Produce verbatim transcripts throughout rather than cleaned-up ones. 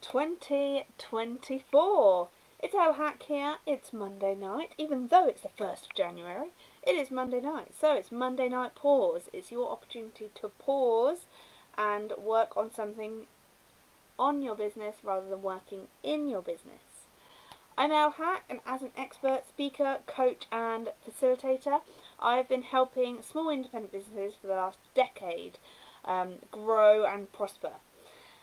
twenty twenty-four. It's Elle Hack here. It's Monday night, even though it's the first of January. It is Monday night, so it's Monday Night Paws. It's your opportunity to pause and work on something on your business rather than working in your business. I'm Elle Hack, and as an expert speaker, coach and facilitator, I've been helping small independent businesses for the last decade um, grow and prosper.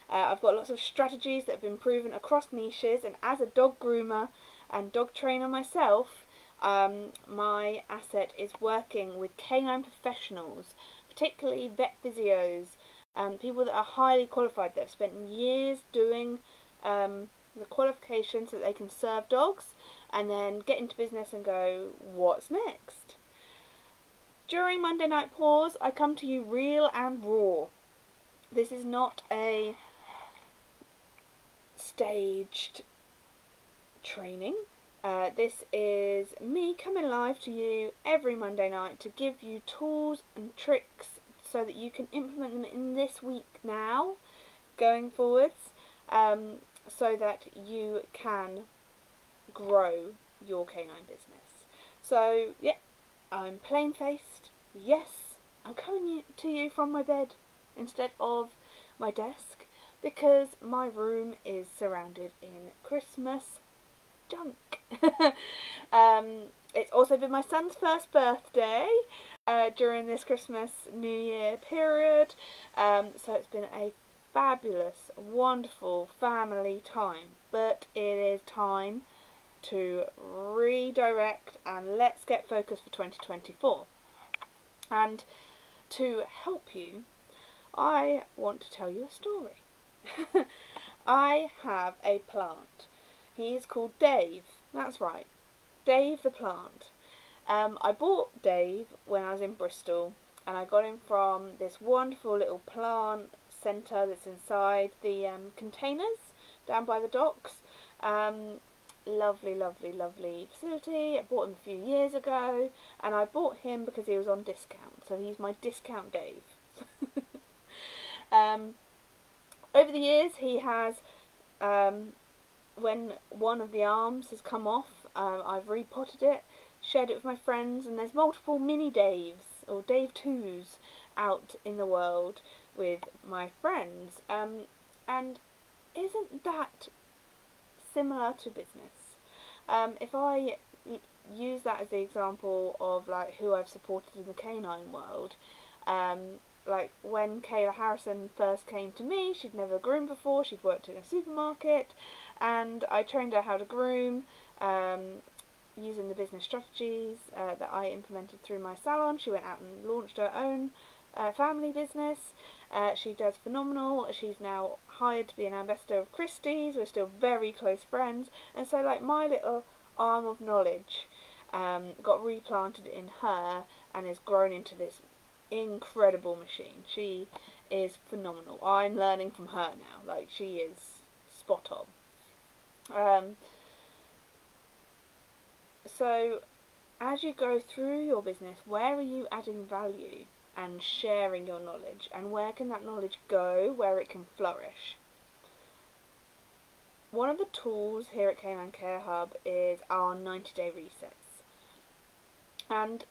Uh, I've got lots of strategies that have been proven across niches, and as a dog groomer and dog trainer myself, um, my asset is working with canine professionals, particularly vet physios, um, people that are highly qualified, that have spent years doing um, the qualification so that they can serve dogs and then get into business and go, what's next? During Monday Night Paws, I come to you real and raw. This is not a staged training. Uh, this is me coming live to you every Monday night to give you tools and tricks so that you can implement them in this week now, going forwards, um, so that you can grow your canine business. So, yeah, I'm plain-faced. Yes, I'm coming to you from my bed instead of my desk, because my room is surrounded in Christmas junk. um, it's also been my son's first birthday uh, during this Christmas New Year period, um, so it's been a fabulous, wonderful family time, but it is time to redirect and let's get focused for twenty twenty-four. And to help you, I want to tell you a story. I have a plant. He is called Dave. That's right, Dave the plant. Um, I bought Dave when I was in Bristol, and I got him from this wonderful little plant centre that's inside the um, containers down by the docks. Um, lovely, lovely, lovely facility. I bought him a few years ago, and I bought him because he was on discount. So he's my discount Dave. Um, over the years he has, um, when one of the arms has come off, um, I've repotted it, shared it with my friends, and there's multiple mini Daves, or Dave twos, out in the world with my friends. Um, and isn't that similar to business? Um, if I use that as the example of like who I've supported in the canine world, um, like when Kayla Harrison first came to me, she'd never groomed before, she'd worked in a supermarket, and I trained her how to groom um, using the business strategies uh, that I implemented through my salon. She went out and launched her own uh, family business. Uh, she does phenomenal. She's now hired to be an ambassador of Christie's. We're still very close friends, and so like my little arm of knowledge um, got replanted in her and has grown into this incredible machine. She is phenomenal. I'm learning from her now. Like, she is spot on. Um, so as you go through your business, where are you adding value and sharing your knowledge, and where can that knowledge go where it can flourish? One of the tools here at Canine Care Hub is our ninety day resets. And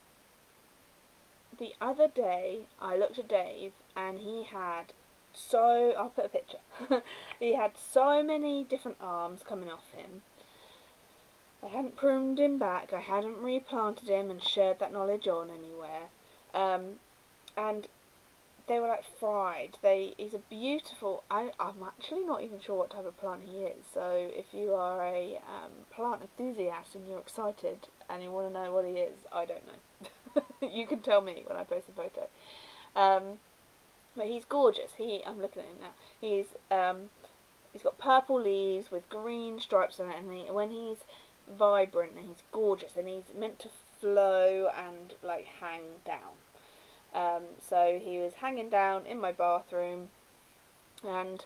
the other day, I looked at Dave, and he had so, I'll put a picture, he had so many different arms coming off him. I hadn't pruned him back, I hadn't replanted him and shared that knowledge on anywhere. Um, and they were like fried. They, he's a beautiful, I, I'm actually not even sure what type of plant he is, so if you are a um, plant enthusiast and you're excited and you want to know what he is, I don't know. You can tell me when I post a photo. Um, but he's gorgeous. He, I'm looking at him now. He's um, he's got purple leaves with green stripes on it, and he, when he's vibrant, and he's gorgeous, and he's meant to flow and like hang down. Um, so he was hanging down in my bathroom, and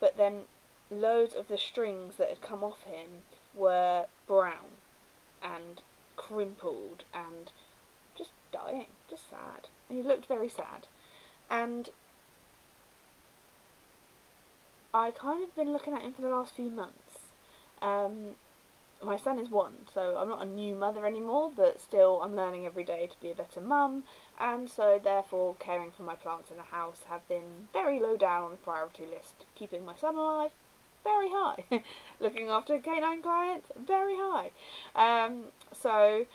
but then loads of the strings that had come off him were brown and crimpled and dying, just sad, and he looked very sad. And I kind of been looking at him for the last few months. Um, my son is one, so I'm not a new mother anymore, but still I'm learning every day to be a better mum, and so therefore caring for my plants in the house have been very low down on the priority list. Keeping my son alive, very high. Looking after canine clients, very high. Um, so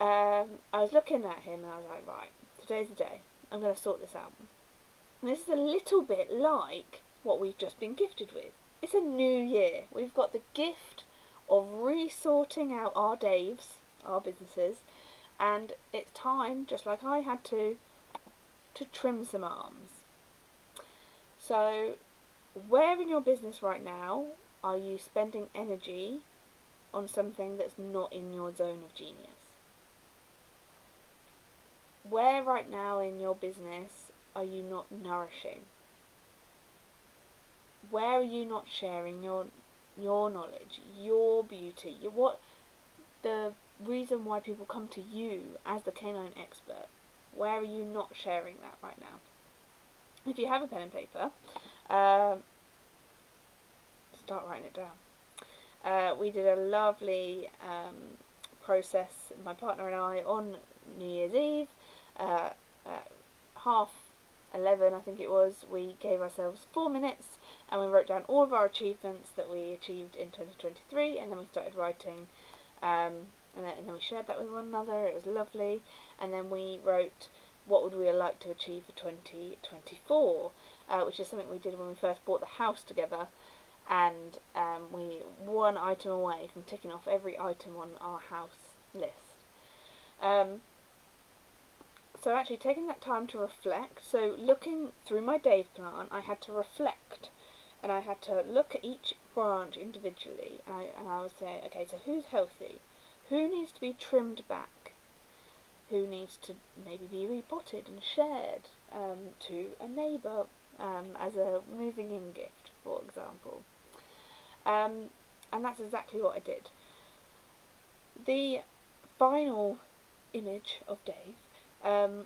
um, I was looking at him and I was like, right, today's the day. I'm going to sort this out. And this is a little bit like what we've just been gifted with. It's a new year. We've got the gift of resorting out our Daves, our businesses, and it's time, just like I had to, to trim some arms. So where in your business right now are you spending energy on something that's not in your zone of genius? Where right now in your business are you not nourishing? Where are you not sharing your your knowledge, your beauty, your, what the reason why people come to you as the canine expert? Where are you not sharing that right now? If you have a pen and paper, um, start writing it down. Uh, we did a lovely um, process, my partner and I, on New Year's Eve. Uh, at half eleven, I think it was, we gave ourselves four minutes and we wrote down all of our achievements that we achieved in twenty twenty-three, and then we started writing, um, and, then, and then we shared that with one another. It was lovely. And then we wrote, what would we like to achieve for twenty twenty-four, uh, which is something we did when we first bought the house together, and um, we one item away from ticking off every item on our house list. Um, So actually taking that time to reflect, so looking through my Dave plan, I had to reflect and I had to look at each branch individually, and I, and I would say, okay, so who's healthy? Who needs to be trimmed back? Who needs to maybe be repotted and shared um, to a neighbour um, as a moving in gift, for example? Um, and that's exactly what I did. The final image of Dave Um,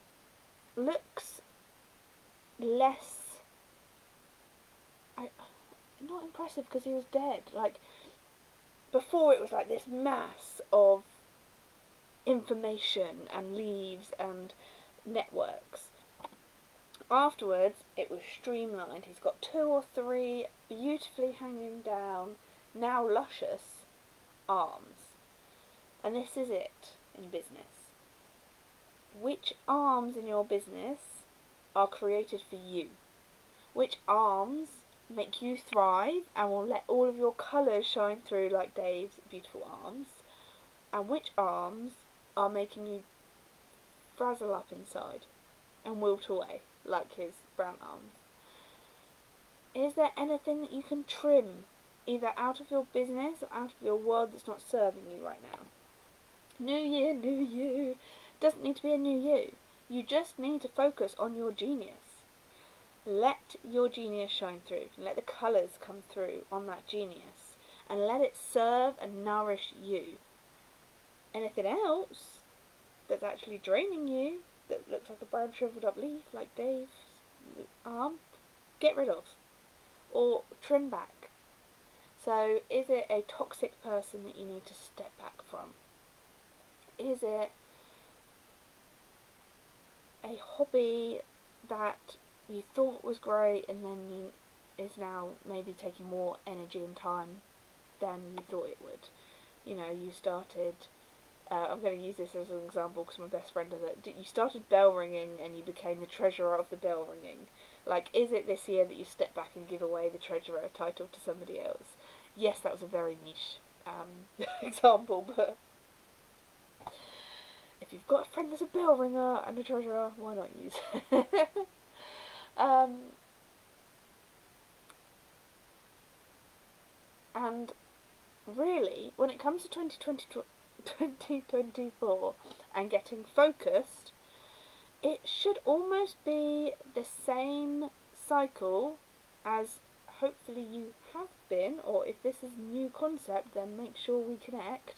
looks less, I, not impressive, because he was dead. Like, before it was like this mass of information and leaves and networks. Afterwards it was streamlined. He's got two or three beautifully hanging down, now luscious, arms. And this is it in business. Which arms in your business are created for you? Which arms make you thrive and will let all of your colours shine through like Dave's beautiful arms? And which arms are making you frazzle up inside and wilt away like his brown arms? Is there anything that you can trim either out of your business or out of your world that's not serving you right now? New year, new you. Doesn't need to be a new you. You just need to focus on your genius. Let your genius shine through. Let the colours come through on that genius. And let it serve and nourish you. Anything else that's actually draining you, that looks like a brown shriveled up leaf, like Dave's arm, get rid of. Or trim back. So, is it a toxic person that you need to step back from? Is it a hobby that you thought was great and then you, is now maybe taking more energy and time than you thought it would? You know, you started, uh, I'm going to use this as an example because my best friend does it, you started bell ringing and you became the treasurer of the bell ringing. Like, is it this year that you step back and give away the treasurer title to somebody else? Yes, that was a very niche um, example, but if you've got a friend that's a bell ringer and a treasurer, why not use it? um, and really, when it comes to twenty twenty-four and getting focused, it should almost be the same cycle as hopefully you have been, or if this is a new concept, then make sure we connect.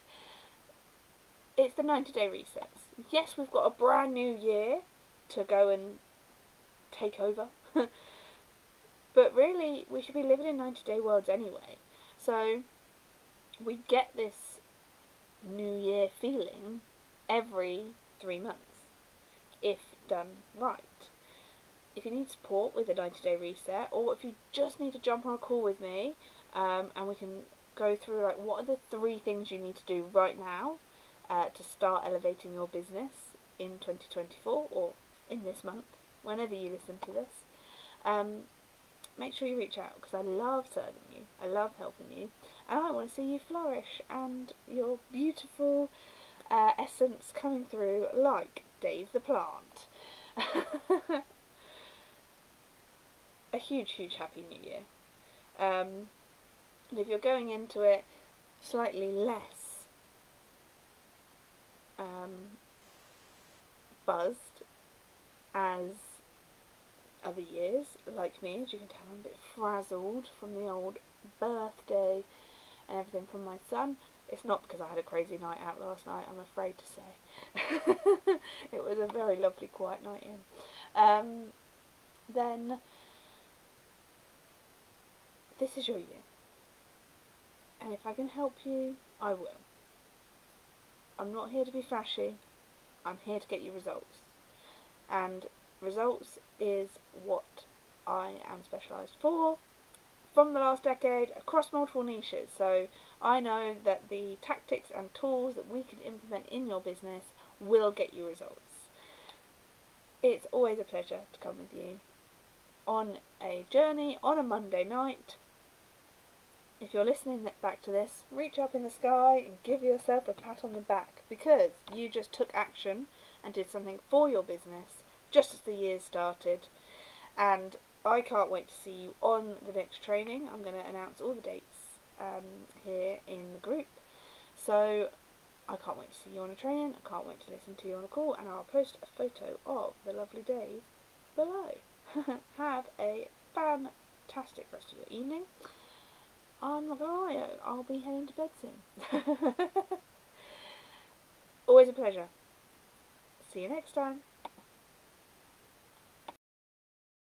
It's the ninety day resets. Yes, we've got a brand new year to go and take over. But really, we should be living in ninety day worlds anyway. So we get this New Year feeling every three months, if done right. If you need support with a ninety day reset, or if you just need to jump on a call with me, um, and we can go through like what are the three things you need to do right now uh, to start elevating your business in twenty twenty-four, or in this month, whenever you listen to this, um, make sure you reach out, because I love serving you, I love helping you, and I want to see you flourish and your beautiful uh, essence coming through like Dave the plant. A huge, huge Happy New Year. Um, and if you're going into it slightly less um, buzzed as other years, like me, as you can tell, I'm a bit frazzled from the old birthday and everything from my son. It's not because I had a crazy night out last night, I'm afraid to say. It was a very lovely quiet night in. Um, then, this is your year. And if I can help you, I will. I'm not here to be flashy, I'm here to get you results. And results is what I am specialised for from the last decade across multiple niches. So I know that the tactics and tools that we can implement in your business will get you results. It's always a pleasure to come with you on a journey on a Monday night. If you're listening back to this, reach up in the sky and give yourself a pat on the back, because you just took action and did something for your business just as the year started. And I can't wait to see you on the next training. I'm going to announce all the dates um, here in the group. So I can't wait to see you on a training. I can't wait to listen to you on a call. And I'll post a photo of the lovely Dave below. Have a fantastic rest of your evening. I'm not going to lie, I'll be heading to bed soon. Always a pleasure. See you next time.